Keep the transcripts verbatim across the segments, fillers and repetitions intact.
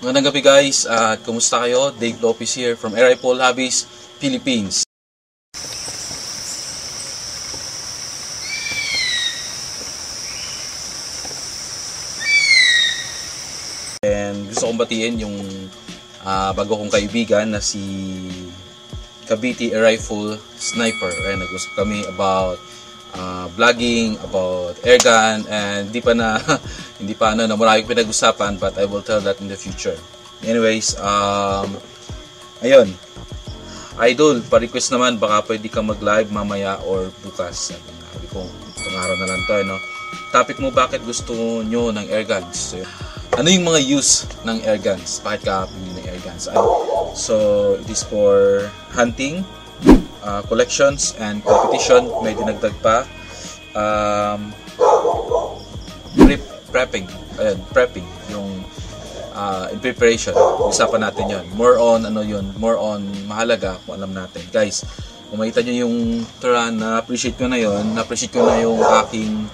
Magandang gabi guys, at uh, kumusta kayo? Dave Lopez here from Air Rifle Hobbies Philippines. And gusto kong batiin yung uh, bago kong kaibigan na si Kabiti Air Rifle Sniper. And nag-usap kami about Uh, vlogging, about airgun, and hindi pa na hindi pa ano na maraming pinag-usapan, but I will tell that in the future. Anyways, um, ayun, idol, pa-request naman, baka pwede ka mag-live mamaya or bukas. Sabi ko, itong araw na lang to, ano? Topic mo, bakit gusto nyo ng airguns? So, ano yung mga use ng airguns? Bakit ka pili ng airguns? So, it is for hunting, Uh, collections and competition. May dinagdag pa um, prep, prepping ayan, prepping yung uh, in preparation. Usapan natin yon. More on ano yun, more on mahalaga kung alam natin guys. Kung makita nyo yung Turan, na-appreciate ko na yon, na-appreciate ko na yung aking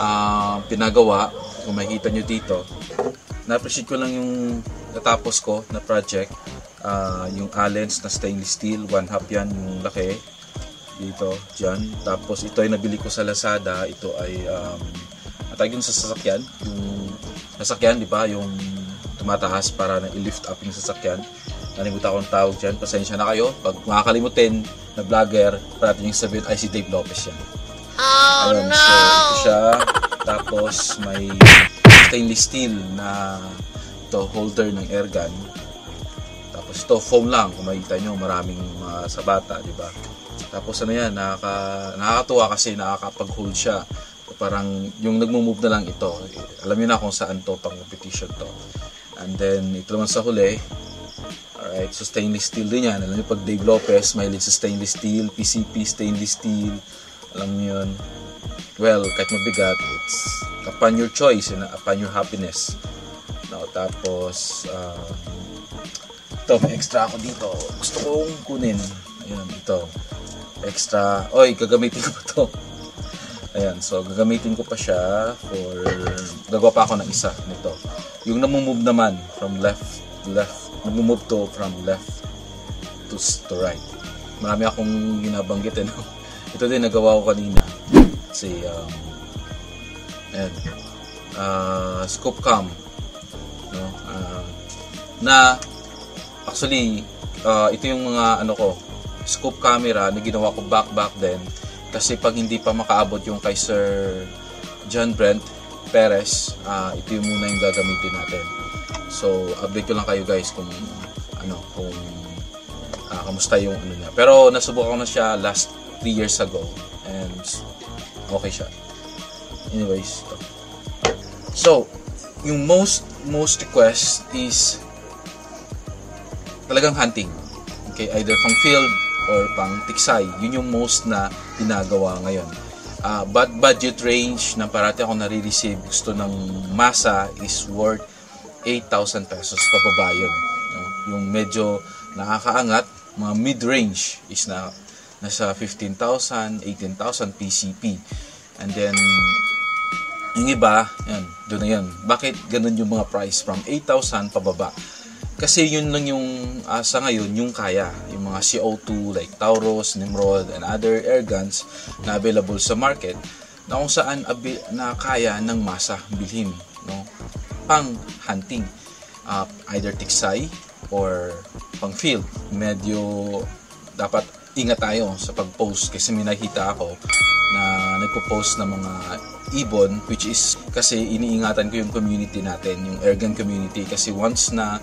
uh, pinagawa. Kung makita nyo dito, na-appreciate ko lang yung natapos ko na project. Uh, yung allens na stainless steel, one half yan yung laki dito, dyan. Tapos ito ay nabili ko sa Lazada. Ito ay um, atag yung sa sasakyan, yung sasakyan, di ba, yung tumataas para na i-lift up yung sasakyan. Nalimutan ko ang tawag dyan, pasensya na kayo. Pag makakalimutin na vlogger, parating yung sabihin ay si Dave Lopez yan. Oh Alam, no! So, ito siya. Tapos may stainless steel na to holder ng airgun. Tapos ito, foam lang. Kung makikita nyo, maraming uh, sa bata, di ba? Tapos ano yan, nakaka, nakakatuwa kasi nakakapag-hold siya. Parang yung nagmo-move na lang ito. Alam nyo na kung saan to, pang competition to. And then, ito naman sa huli. Alright, so stainless steel din yan. Alam nyo, pag Dave Lopez, may sa stainless steel, P C P, stainless steel. Alam nyo yun. Well, kahit mabigat, it's upon your choice and upon your happiness. No, tapos, uh, ito, may extra ako dito. Gusto kong kunin. Ayan, ito. Extra. Oy, gagamitin ko pa ito. Ayan, so gagamitin ko pa siya for... Gagawa pa ako ng isa nito. Yung namumove naman from left to left. Namumove to from left to, to right. Marami akong ginabanggit. Eh, no? Ito din, nagawa ko kanina. Kasi, um, ayan. Uh, scope cam. No? Uh, na... Actually, uh, ito yung mga ano ko, scope camera na ginawa ko back back then. Kasi pag hindi pa makaabot yung kay Sir John Brent Perez, uh, ito yung muna yung gagamitin natin. So, update ko lang kayo guys kung ano, kung uh, kamusta yung ano niya. Pero nasubukan ko na siya last three years ago and okay siya. Anyways, ito. So, yung most most request is talagang hunting. Okay, either pang field or pang tiksay. Yun yung most na pinagawa ngayon. Uh, but budget range na parati ako nare-receive gusto ng masa is worth eight thousand pesos pababa yun. Yung medyo nakakaangat, mga mid-range is na nasa fifteen thousand, eighteen thousand P C P. And then yung iba, yan, doon na yan. Bakit ganun yung mga price from eight thousand pababa? Kasi yun lang yung uh, sa ngayon yung kaya, yung mga C O two like Taurus, Nimrod, and other air guns na available sa market na kung saan na kaya ng masa bilhin, no? Pang hunting, uh, either tiksay or pang field. Medyo dapat ingat tayo sa pag-post kasi may nakita ako na nagpo-post ng mga ibon, which is kasi iniingatan ko yung community natin, yung air gun community, kasi once na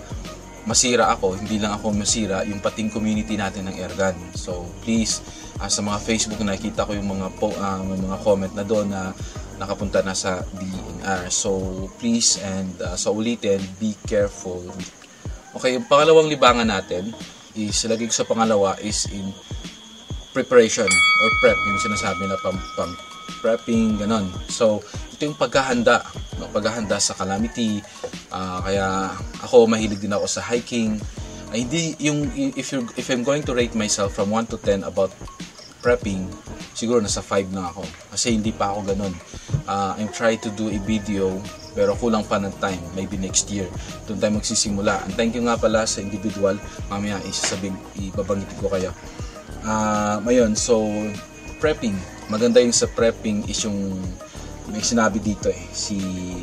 masira ako, hindi lang ako masira, yung pating community natin ng airgun. So please, uh, sa mga Facebook nakita ko yung mga po, uh, mga comment na doon na nakapunta na sa D N R. So please and uh, sa ulitin, be careful. Okay, yung pangalawang libangan natin is lagay ko sa pangalawa is in preparation or prep, yung sinasabi na pam, pam prepping ganon. So ito yung paghahanda, no? Paghahanda sa calamity. Uh, kaya ako mahilig din ako sa hiking. Ay, hindi yung if you if I'm going to rate myself from one to ten about prepping, siguro nasa five na ako kasi hindi pa ako ganun uh, I'm trying to do a video pero kulang pa ng time, maybe next year doon tayo magsisimula. And thank you nga pala sa individual, mamaya isasabihin, ibabanggit ko kaya. Uh, ayun, so prepping, maganda yung sa prepping is yung may sinabi dito eh, si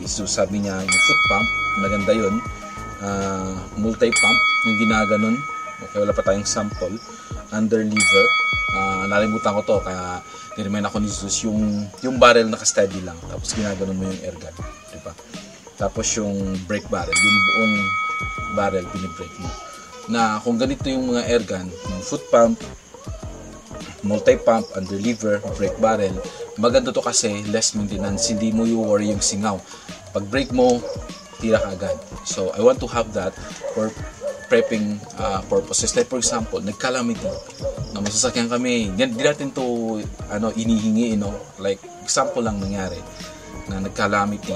Zeus, sabi niya yung foot pump, maganda yun, uh, multi pump yung ginaganon. Okay, wala pa tayong sample, under lever, uh, nalimutan ko to kaya niremind ako ni Zeus, yung, yung barrel naka-steady lang tapos ginaganon mo yung air gun, diba? Tapos yung brake barrel, yung buong barrel pinibrake mo. Na kung ganito yung mga air gun, yung foot pump, multi pump, under lever, brake barrel, maganda to kasi less maintenance, hindi mo yung worry yung singaw pag brake mo, tira ka agad. So I want to have that for prepping uh, purposes. Like for example, nag-calamity na masasakyan kami, hindi natin to ano, inihingi, you know? Like example lang nangyari na nag-calamity,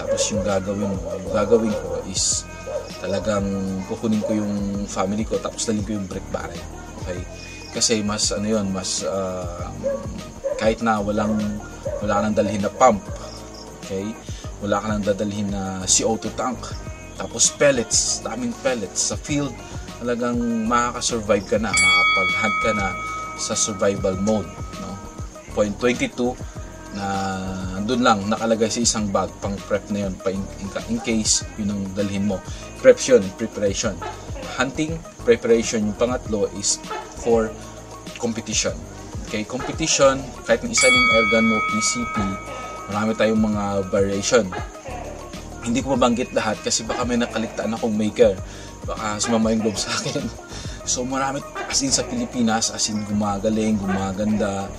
tapos yung gagawin mo, yung gagawin ko is talagang kukunin ko yung family ko tapos dalhin ko yung brake barrel, okay? Kasi mas ano yun, mas uh, kahit na walang wala nang dalhin na pump, okay, wala ka nang dadalhin na si O two tank, tapos pellets, daming pellets sa field, talagang makakasurvive ka na, makakapag-hunt ka na sa survival mode, no? point twenty-two na doon lang nakalagay sa isang bag, pang prep na yun, pa in, in, in case yun ang dalhin mo. Prep yun, preparation. Hunting, preparation. Yung pangatlo is for competition. Okay, competition, kahit ng isa yung airgun mo, P C P, marami tayong mga variation. Hindi ko mabanggit lahat kasi baka may nakaligtaan akong maker, baka sumama yung globe sa akin. So marami, as in sa Pilipinas, as in gumagaling, gumaganda.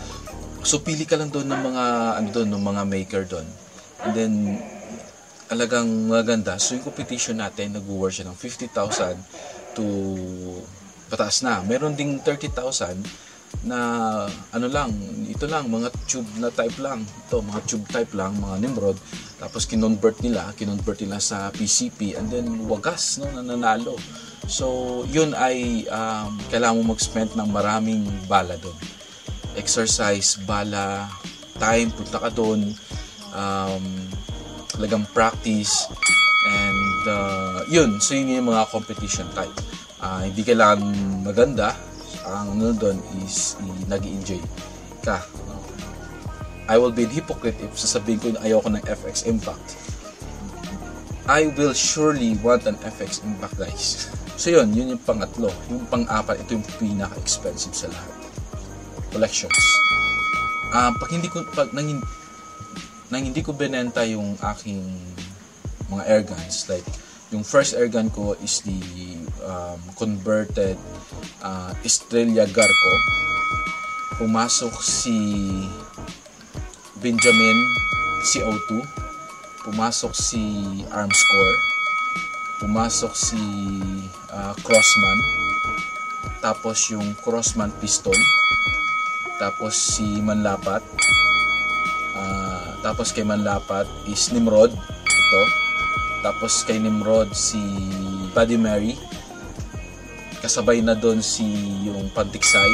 So pili ka lang doon ng mga ano doon, ng mga maker doon, and then alagang maganda. So yung competition natin nag-worth siya ng fifty thousand to pataas na. Meron ding thirty thousand na ano lang, ito lang, mga tube na type lang, ito mga tube type lang, mga Nimrod, tapos kinonvert nila, kinonvert nila sa P C P, and then wagas, no, nananalo. So yun ay um, kailangan mo mag-spend ng maraming bala doon, exercise, bala, time, punta ka doon, um, talagang practice, and uh, yun, so yun yung mga competition type. Uh, hindi kailangan maganda, ang ano doon is nag-i-enjoy ka. I will be a hypocrite if sasabihin ko na ayoko ng F X-Impact. I will surely want an F X-Impact, guys. So yun, yun yung pangatlo. Yung pang-apat, ito yung pinaka-expensive sa lahat. Collections. Uh, pag hindi ko, pag nang, nang hindi ko binenta yung aking mga airguns, like yung first airgun ko is the um, converted uh, Estrella Garco. Pumasok si Benjamin, si O two. Pumasok si Armscore. Pumasok si uh, Crossman. Tapos yung Crossman pistol. Tapos si Manlapat. Uh, tapos kay Manlapat is Nimrod. Ito. Tapos kay Nimrod si Buddy Mary, kasabay na doon si yung Pantiksay,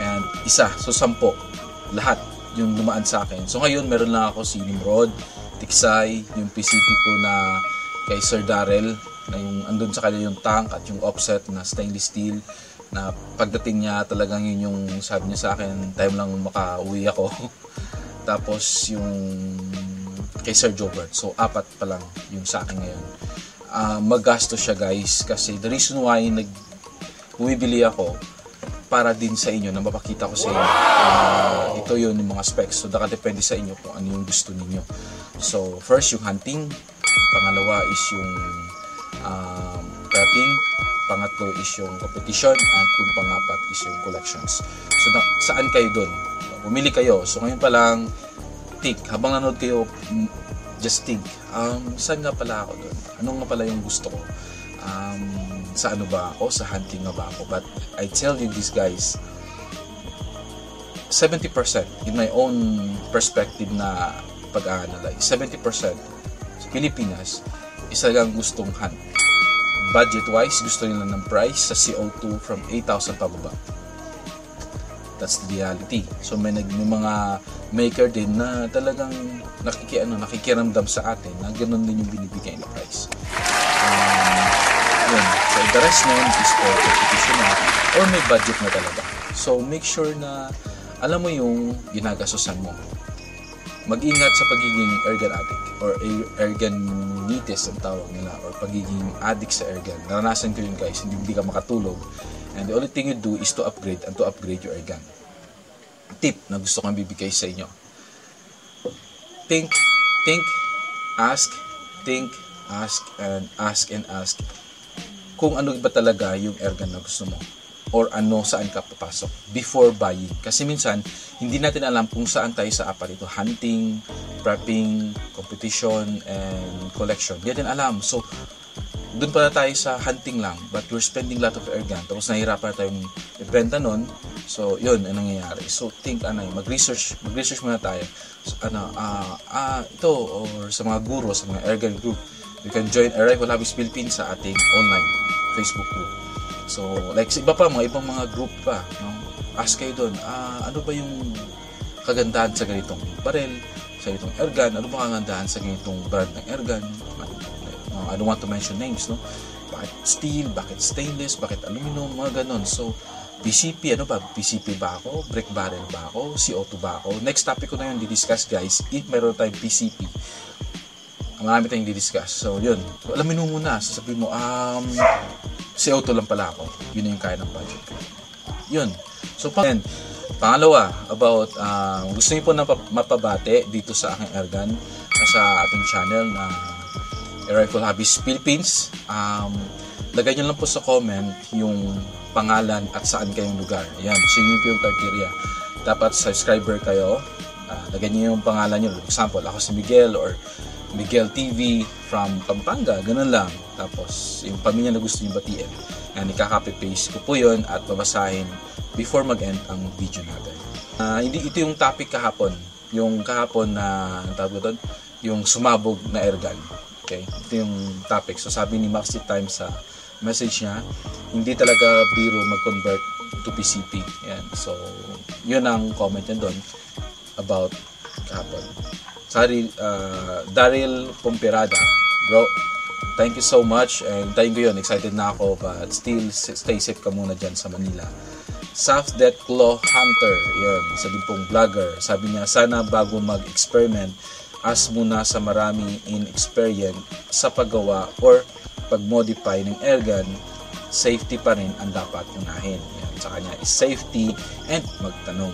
and isa, so sampo lahat yung dumaan sa akin. So ngayon meron lang ako si Nimrod, Tiksay, yung P C P ko na kay Sir Darrell, na yung andun sa kanya yung tank at yung offset na stainless steel, na pagdating niya talagang yun yung sabi niya sa akin, time lang makauwi ako. Tapos yung kay Sir Jobert. So apat pa lang yung sa akin ngayon. Uh, maggasto siya, guys, kasi the reason why nag bumibili ako para din sa inyo, na mapakita ko sa inyo. Uh, ito yun yung mga specs. So nakadepende sa inyo kung ano yung gusto ninyo. So first yung hunting, pangalawa is yung uh, prepping, pangatlo is yung competition, at yung pangapat is yung collections. So na, saan kayo dun? Bumili kayo. So ngayon pa lang, think, habang nanood kayo, just think, um, saan nga pala ako doon? Anong nga pala yung gusto ko? Um, sa ano ba ako? Sa hunting nga ba ako? But I tell you this, guys, seventy percent in my own perspective na pag-analyze, seventy percent sa Pilipinas is talagang gustong hunt. Budget-wise, gusto nila ng price sa C O two from eight thousand pababa. That's the reality. So may, nag, may mga maker din na talagang nakiki, ano, nakikiramdam sa atin na ganun din yung binibigay na price. Um, yun. So the rest nun is for competition na or may budget na talaga. So make sure na alam mo yung ginagastosan mo. Mag-ingat sa pagiging airgun addict or airgunitis ang tawag nila or pagiging addict sa airgun. Naranasan ko yun guys, hindi, hindi ka makatulog. And the only thing you do is to upgrade and to upgrade your airgun. Tip na gusto kong bibigay sa inyo. Think, think, ask, think, ask, and ask and ask kung ano ba talaga yung airgun na gusto mo. Or ano, saan ka papasok before buying. Kasi minsan, hindi natin alam kung saan tayo sa aparito. Hunting, prepping, competition, and collection. Hindi natin alam. So, doon pala tayo sa hunting lang. But we're spending a lot of airgun. Tapos nahirapan na tayong ibenta nun. So, yun ang nangyayari. So, think, ano, mag-research. Mag-research muna tayo. So, ano, ah, uh, uh, ito, or sa mga guro, sa mga airgun group. You can join Air Rifle Hobbies Philippines sa ating online Facebook group. So, like sa iba pa, mga ibang mga group pa, no? Ask kayo doon, ah, ano ba yung kagandahan sa ganitong barrel, sa ganitong airgun, ano ba kagandahan sa ganitong brand ng airgun? I don't want to mention names, no? Bakit steel, bakit stainless, bakit aluminum, mga ganon. So, P C P, ano ba? P C P ba ako? Brick barrel ba ako? C O two ba ako? Next topic ko na yun, didiscuss guys, if mayroon tayong P C P. Marami tayong didiscuss. So, yun. So, alamin mo muna. Sasabihin mo, um, C O two lang pala ako. Yun yung kaya ng budget. Yun. So, pang- pangalawa, about, uh, gusto niyo po na mapabate dito sa aking airgun, sa ating channel na Air Rifle Hobbies Philippines. Um, lagay nyo lang po sa comment yung pangalan at saan kayong lugar. Ayan. So, yun po yung criteria. Dapat subscriber kayo. Uh, lagay nyo yung pangalan nyo. For example, ako si Miguel or Miguel T V from Pampanga, ganun lang. Tapos, yung pamilya na gusto nyo batiin. And ikaka-copy-paste ko po yun at babasahin before mag-end ang video natin. Uh, hindi, ito yung topic kahapon. Yung kahapon na, ang tawag doon, yung sumabog na airgun. Okay? Ito yung topic. So, sabi ni Maxi Times sa message niya, hindi talaga biro mag-convert to P C P. Yan. So, yun ang comment niya doon about kahapon. Sorry, uh, Daryl Pompirada, bro, thank you so much. And thank you yun, excited na ako. But still, stay safe ka muna dyan sa Manila. Soft Deathclaw Hunter, yun, isa din pong vlogger. Sabi niya, sana bago mag-experiment, ask muna sa maraming inexperienced sa paggawa or pag-modify ng airgun, safety pa rin ang dapat unahin. Yan, sa kanya is safety and magtanong.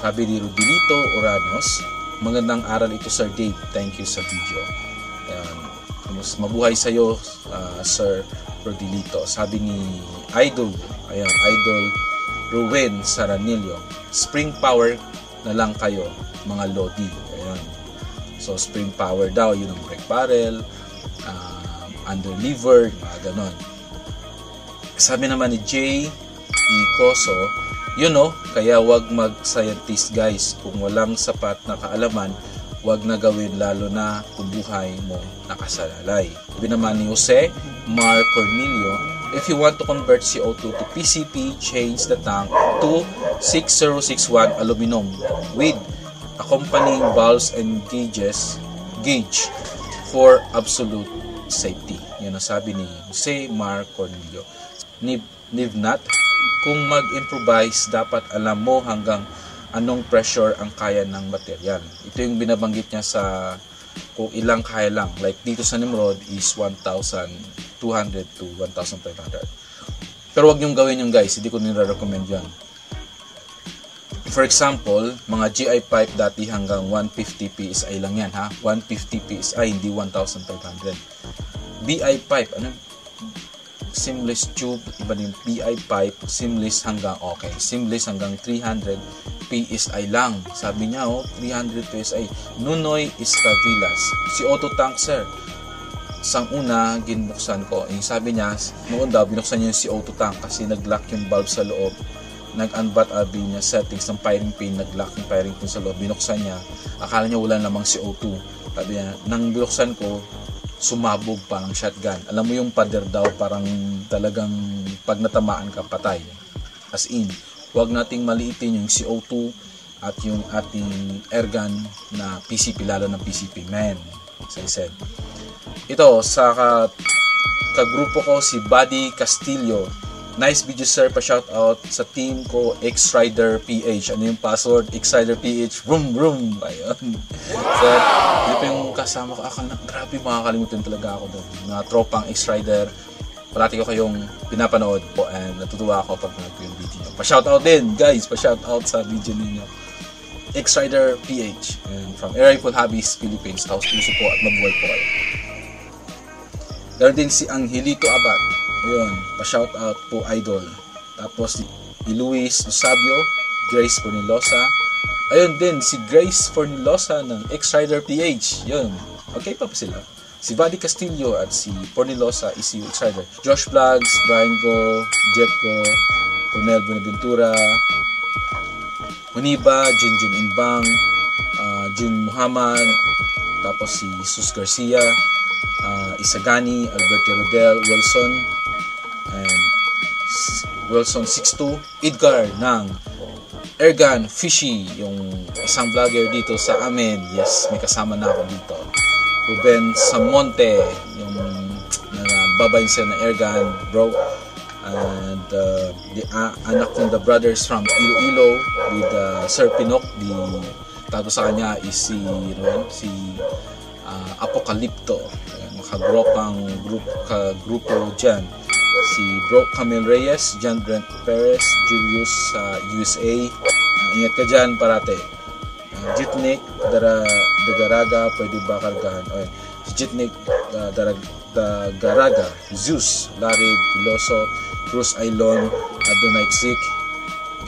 Sabi ni Rubilito Uranos, magandang aral ito, Sir Dave. Thank you sa video. Um, mabuhay sa iyo, uh, Sir Rodilito. Sabi ni Idol, ayan, Idol Ruwin Saranillo, spring power na lang kayo, mga Lodi. Ayan. So, spring power daw, yun ang brake barrel, um, underlever, mga ganon. Sabi naman ni Jay Icoso, you know, kaya wag mag-scientist guys. Kung walang sapat na kaalaman, wag na gawin lalo na kung buhay mo nakasalalay. Sabi naman ni Jose Mar Cornelio, if you want to convert C O two to P C P, change the tank to six zero six one aluminum with accompanying valves and gauges gauge for absolute safety. Yun ang sabi ni Jose Mar Cornelio. Nivnat, kung mag-improvise, dapat alam mo hanggang anong pressure ang kaya ng material. Ito yung binabanggit niya sa kung ilang kaya lang. Like dito sa Nimrod is one thousand two hundred to one thousand five hundred. Pero wag niyong gawin yung guys. Hindi ko nire-recommend yan. For example, mga G I pipe dati hanggang one fifty P S I lang yan ha. one fifty P S I, hindi one thousand five hundred. B I pipe, ano? Seamless tube, iba din P I pipe, seamless hanggang okay, seamless hanggang three hundred P S I lang. Sabi niya, oh, three hundred P S I. Nunoy Estavillas, si Auto Tank sir. Sang una, ginbuksan ko. Yung sabi niya, noon daw, binuksan niya yung si Auto Tank kasi nag-lock yung valve sa loob. Nag-unbat abi niya settings ng firing pin, nag-lock yung firing pin sa loob. Binuksan niya, akala niya wala namang C O two. Sabi niya, nang binuksan ko, sumabog parang shotgun. Alam mo yung pader daw, parang talagang pag natamaan ka, patay. As in, huwag nating maliitin yung C O two at yung ating airgun na P C P, lalo ng P C P men. As I said, ito sa kagrupo ko si Buddy Castillo. Nice video sir, pa shout out sa team ko X-Rider P H. Ano yung password? X-Rider P H. Vroom vroom. Ayun. So, yun pa yung kasama ko. Ah, grabe, makakalimutan talaga ako doon. Na tropang X-Rider. Palagi ko kayong pinapanood po and natutuwa ako pag nag-view yung video. Pa-shoutout din, guys. Pa-shoutout sa video ninyo. X-Rider P H and from Air Rifle Hobbies Philippines. Taos puso po at mabuhay po kayo. Meron din si Angelito Abad. Ayun, pa-shoutout po, idol. Tapos si Luis Osabio, Grace Fornilosa. Ayun din, si Grace Fornilosa ng X-Rider P H. Yun, okay pa pa sila. Si Buddy Castillo at si Fornilosa is yung X-Rider. Josh Vlogs, Brian Go, Jeff Go, Cornel Buenaventura, Muniba, Junjun Inbang, uh, Jun Muhammad, tapos si Sus Garcia, uh, Isagani, Alberto Rodel, Wilson, and Wilson six two, Edgar ng Airgun Fishy, yung isang vlogger dito sa amin. Yes, may kasama na ako dito. Ruben Samonte, yung nagbabayin siya ng airgun, bro. And uh, the uh, Anaconda Brothers from Iloilo with uh, Sir Pinok. The tago sa kanya is si, Ruben, si uh, Apokalipto. Makagropang group, kagrupo dyan. Si Bro Camille Reyes, John Brent Perez, Julius sa uh, U S A. Uh, ingat ka dyan, parate. Uh, Jitnik, Dara... Dagaraga, pwede ba kargahan? Okay. Si Jitnik, uh, Dagaraga, Zeus, Larid, Piloso, Cruz Aylon, Adonai Xik,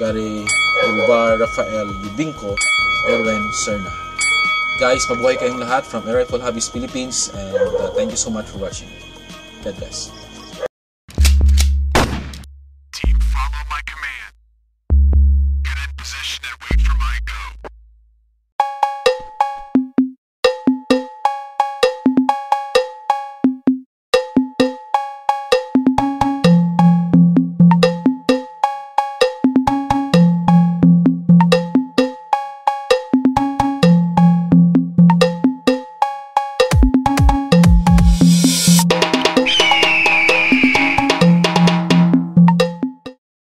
Gary, Gulbar, Rafael, Bibingko, Erwin, Serna. Guys, mabuhay kayong lahat from Air Rifle Hobbies Philippines and uh, thank you so much for watching. God bless.